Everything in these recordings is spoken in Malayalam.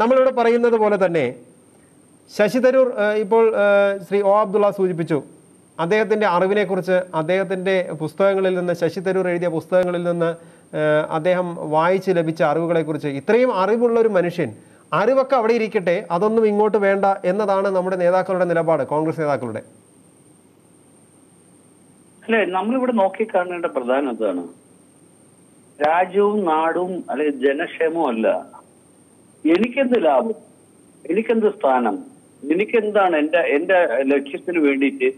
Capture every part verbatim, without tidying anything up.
നമ്മളിവിടെ പറയുന്നത് പോലെ തന്നെ ശശി തരൂർ ഇപ്പോൾ ശ്രീ ഒ അബ്ദുള്ള സൂചിപ്പിച്ചു. അദ്ദേഹത്തിൻ്റെ അറിവിനെക്കുറിച്ച് അദ്ദേഹത്തിൻ്റെ പുസ്തകങ്ങളിൽ നിന്ന്, ശശി തരൂർ എഴുതിയ പുസ്തകങ്ങളിൽ നിന്ന് അദ്ദേഹം വായിച്ച് ലഭിച്ച അറിവുകളെക്കുറിച്ച്, ഇത്രയും അറിവുള്ളൊരു മനുഷ്യൻ, അറിവൊക്കെ അവിടെ ഇരിക്കട്ടെ, അതൊന്നും ഇങ്ങോട്ട് വേണ്ട എന്നതാണ് നമ്മുടെ നേതാക്കളുടെ നിലപാട്, കോൺഗ്രസ് നേതാക്കളുടെ. അല്ലെ, നമ്മളിവിടെ നോക്കിക്കാണേണ്ട പ്രധാനം അതാണ്. രാജ്യവും നാടും അല്ലെ ജനക്ഷേമവും അല്ല, എനിക്കെന്ത് ലാഭം, എനിക്കെന്ത് സ്ഥാനം, എനിക്കെന്താണ് എൻ്റെ എൻ്റെ ലക്ഷ്യത്തിന് വേണ്ടിയിട്ട്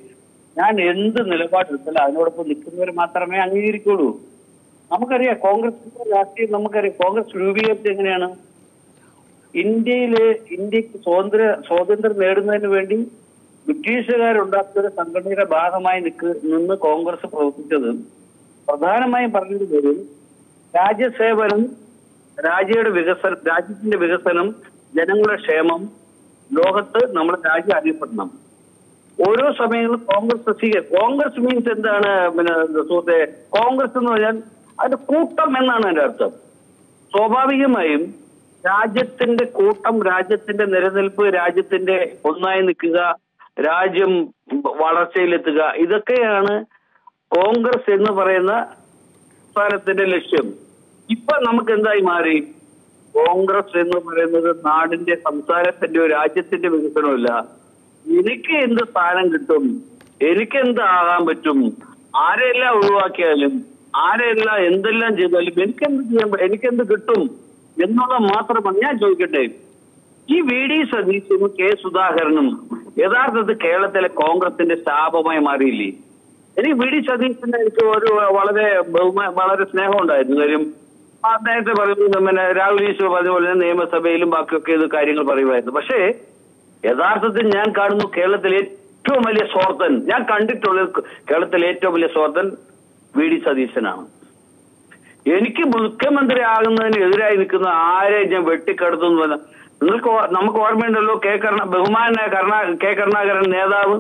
ഞാൻ എന്ത് നിലപാടെടുത്തല്ല അതിനോടൊപ്പം നിൽക്കുന്നവർ മാത്രമേ അംഗീകരിക്കുള്ളൂ. നമുക്കറിയാം കോൺഗ്രസിന്റെ രാഷ്ട്രീയം, നമുക്കറിയാം കോൺഗ്രസ് രൂപീകരിച്ചത് എങ്ങനെയാണ്. ഇന്ത്യയിലെ ഇന്ത്യക്ക് സ്വതന്ത്ര സ്വാതന്ത്ര്യം നേടുന്നതിന് വേണ്ടി ബ്രിട്ടീഷുകാരുണ്ടാക്കിയ ഒരു സംഘടനയുടെ ഭാഗമായി നിൽക്ക് നിന്ന് കോൺഗ്രസ് പ്രവർത്തിച്ചത് പ്രധാനമായും പറഞ്ഞതുപോലെ രാജ്യസേവനം, രാജ്യയുടെ വികസനം, രാജ്യത്തിന്റെ വികസനം, ജനങ്ങളുടെ ക്ഷേമം, ലോകത്ത് നമ്മുടെ രാജ്യം അറിയപ്പെടണം. ഓരോ സമയങ്ങളിലും കോൺഗ്രസ് സ്വീകരിക്കും. കോൺഗ്രസ് മീൻസ് എന്താണ് പിന്നെ സുഹൃത്തെ, കോൺഗ്രസ് എന്ന് പറഞ്ഞാൽ അതിന്റെ കൂട്ടം എന്നാണ് എൻ്റെ അർത്ഥം. സ്വാഭാവികമായും രാജ്യത്തിന്റെ കൂട്ടം, രാജ്യത്തിന്റെ നിലനിൽപ്പ്, രാജ്യത്തിന്റെ ഒന്നായി നിൽക്കുക, രാജ്യം വളർച്ചയിലെത്തുക, ഇതൊക്കെയാണ് കോൺഗ്രസ് എന്ന് പറയുന്ന സ്ഥാനത്തിന്റെ ലക്ഷ്യം. ഇപ്പൊ നമുക്ക് എന്തായി മാറി? കോൺഗ്രസ് എന്ന് പറയുന്നത് നാടിന്റെ, സംസ്ഥാനത്തിന്റെയോ രാജ്യത്തിന്റെ വികസനമല്ല, എനിക്ക് എന്ത് സ്ഥാനം കിട്ടും, എനിക്ക് എന്ത് ആകാൻ പറ്റും, ആരെല്ലാം ഒഴിവാക്കിയാലും ആരെല്ലാം എന്തെല്ലാം ചെയ്താലും എനിക്കെന്ത് ചെയ്യാൻ, എനിക്കെന്ത് കിട്ടും എന്നുള്ള മാത്രമാണ്. ഞാൻ ചോദിക്കട്ടെ, ഈ വി ഡി സതീശനും കെ സുധാകരനും യഥാർത്ഥത്തിൽ കേരളത്തിലെ കോൺഗ്രസിന്റെ ശാപമായി മാറിയില്ലേ? എനിക്ക് വി ഡി സതീശന് എനിക്ക് ഒരു വളരെ വളരെ സ്നേഹം ഉണ്ടായിരുന്നു. കാര്യം നേരത്തെ പറയുന്നത് പിന്നെ രാഹുൽ ഈശ്വർ പറഞ്ഞ പോലെ തന്നെ നിയമസഭയിലും ബാക്കിയൊക്കെ ഇത് കാര്യങ്ങൾ പറയുമായിരുന്നു. പക്ഷേ യഥാർത്ഥത്തിൽ ഞാൻ കാണുന്നു കേരളത്തിലെ ഏറ്റവും വലിയ സ്വാർത്ഥൻ, ഞാൻ കണ്ടിട്ടുള്ള കേരളത്തിലെ ഏറ്റവും വലിയ സ്വാർത്ഥൻ വി ഡി സതീശനാണ്. എനിക്ക് മുഖ്യമന്ത്രി ആകുന്നതിന് എതിരായി നിൽക്കുന്ന ആരെ ഞാൻ വെട്ടിക്കടത്തു എന്ന് പറഞ്ഞാൽ നിങ്ങൾക്ക് നമുക്ക് ഓർമ്മയുണ്ടല്ലോ, കെ കരുണ ബഹുമാനായ കരുണ കെ കരുണാകരൻ നേതാവ്,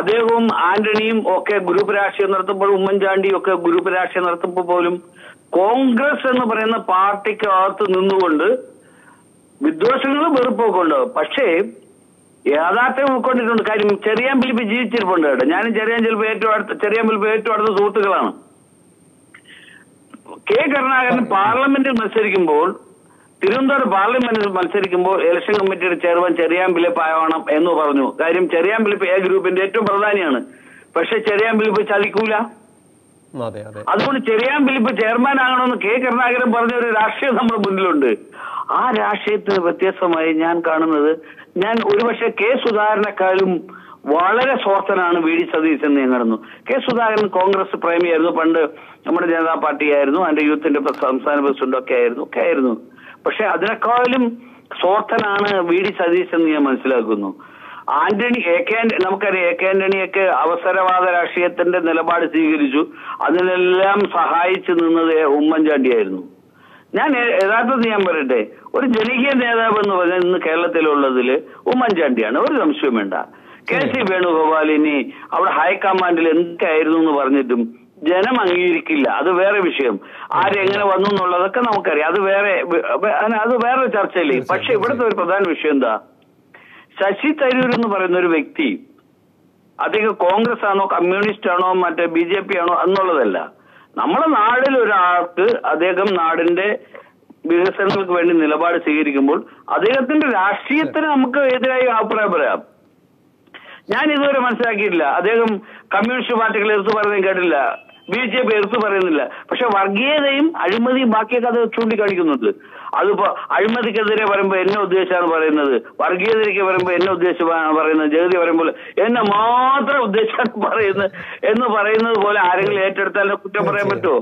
അദ്ദേഹവും ആന്റണിയും ഒക്കെ ഗ്രൂപ്പ് രാഷ്ട്രീയം നടത്തുമ്പോൾ, ഉമ്മൻചാണ്ടിയും ഒക്കെ ഗ്രൂപ്പ് രാഷ്ട്രീയം നടത്തുമ്പോൾ പോലും കോൺഗ്രസ് എന്ന് പറയുന്ന പാർട്ടിക്കകത്ത് നിന്നുകൊണ്ട് വിദ്വേഷങ്ങളും വെറുപ്പൊക്കെ ഉണ്ട്. പക്ഷേ യാഥാർത്ഥ്യം ഉൾക്കൊണ്ടിട്ടുണ്ട്. കാര്യം ചെറിയാൻ പിലിപ്പ് ജീവിച്ചിരിപ്പുണ്ട് കേട്ടോ. ഞാനും ചെറിയാൻ ചിലപ്പോൾ ഏറ്റവും അടുത്ത ചെറിയാൻ പിലിപ്പ് ഏറ്റവും അടുത്ത സുഹൃത്തുക്കളാണ്. കെ കരുണാകരൻ പാർലമെന്റിൽ മത്സരിക്കുമ്പോൾ, തിരുവനന്തപുരം പാർലമെന്റിൽ മത്സരിക്കുമ്പോൾ ഇലക്ഷൻ കമ്മിറ്റിയുടെ ചെയർമാൻ ചെറിയാൻ പിലിപ്പ് ആവണം എന്ന് പറഞ്ഞു. കാര്യം ചെറിയാൻ പിലിപ്പ് എ ഗ്രൂപ്പിന്റെ ഏറ്റവും പ്രധാനിയാണ്. പക്ഷെ ചെറിയാൻ പിലിപ്പ് ചതിക്കൂല. അതുകൊണ്ട് ചെറിയാൻ പിലിപ്പ് ചെയർമാൻ ആകണമെന്ന് കെ കരുണാകരൻ പറഞ്ഞ ഒരു രാഷ്ട്രീയം നമ്മുടെ മുന്നിലുണ്ട്. ആ രാഷ്ട്രീയത്തിന് വ്യത്യസ്തമായി ഞാൻ കാണുന്നത്, ഞാൻ ഒരുപക്ഷെ കെ സുധാകരനെക്കാളും വളരെ സ്വാർത്ഥനാണ് വി ഡി സതീശൻ എന്ന് ഞാൻ കാണുന്നു. കെ സുധാകരൻ കോൺഗ്രസ് പ്രേമിയായിരുന്നു, പണ്ട് നമ്മുടെ ജനതാ പാർട്ടിയായിരുന്നു, അതിന്റെ യൂത്തിന്റെ സംസ്ഥാന പ്രസിഡന്റൊക്കെ ആയിരുന്നു ഒക്കെ ആയിരുന്നു പക്ഷെ അതിനേക്കാളും സ്വാർത്ഥനാണ് വി ഡി സതീശൻ എന്ന് ഞാൻ മനസ്സിലാക്കുന്നു. ആന്റണി എ കെ ആന്റണി നമുക്കറിയാം, എ കെ ആന്റണിയൊക്കെ അവസരവാദ രാഷ്ട്രീയത്തിന്റെ നിലപാട് സ്വീകരിച്ചു. അതിനെല്ലാം സഹായിച്ചു നിന്നത് ഉമ്മൻചാണ്ടിയായിരുന്നു. ഞാൻ യഥാർത്ഥത്തിൽ ഞാൻ പറയട്ടെ, ഒരു ജനകീയ നേതാവ് എന്ന് പറഞ്ഞാൽ ഇന്ന് കേരളത്തിലുള്ളതിൽ ഉമ്മൻചാണ്ടിയാണ്, ഒരു സംശയം വേണ്ട. കെ സി വേണുഗോപാലിനി അവിടെ ഹൈക്കമാൻഡിൽ എന്തായിരുന്നു എന്ന് പറഞ്ഞിട്ടും ജനം അംഗീകരിക്കില്ല. അത് വേറെ വിഷയം, ആരെങ്ങനെ വന്നു എന്നുള്ളതൊക്കെ നമുക്കറിയാം, അത് വേറെ അത് വേറെ ചർച്ചയില്ലേ. പക്ഷെ ഇവിടുത്തെ ഒരു പ്രധാന വിഷയം എന്താ, ശശി തരൂർ എന്ന് പറയുന്ന ഒരു വ്യക്തി, അദ്ദേഹം കോൺഗ്രസ് ആണോ കമ്മ്യൂണിസ്റ്റ് ആണോ മറ്റേ ബി ജെ പി ആണോ എന്നുള്ളതല്ല, നമ്മുടെ നാടിൽ ഒരാൾക്ക് അദ്ദേഹം നാടിന്റെ വികസനങ്ങൾക്ക് വേണ്ടി നിലപാട് സ്വീകരിക്കുമ്പോൾ അദ്ദേഹത്തിന്റെ രാഷ്ട്രീയത്തിന് നമുക്ക് എതിരായി അഭിപ്രായം പറയാം. ഞാൻ ഇതുവരെ മനസ്സിലാക്കിയിട്ടില്ല അദ്ദേഹം കമ്മ്യൂണിസ്റ്റ് പാർട്ടികളെ എടുത്തു പറയുന്നത് കേട്ടില്ല, ബി ജെ പി എടുത്തു പറയുന്നില്ല. പക്ഷെ വർഗീയതയും അഴിമതിയും ബാക്കിയൊക്കെ അത് ചൂണ്ടിക്കാണിക്കുന്നുണ്ട്. അതിപ്പോ അഴിമതിക്കെതിരെ പറയുമ്പോൾ എന്നെ ഉദ്ദേശമാണ് പറയുന്നത്, വർഗീയതയ്ക്ക് പറയുമ്പോൾ എന്നെ ഉദ്ദേശമാണ് പറയുന്നത്, ജഗതി പറയുമ്പോൾ എന്നെ മാത്രം ഉദ്ദേശമാണ് പറയുന്നത് എന്ന് പറയുന്നത് പോലെ ആരെങ്കിലും ഏറ്റെടുത്താൽ കുറ്റം പറയാൻ പറ്റുമോ?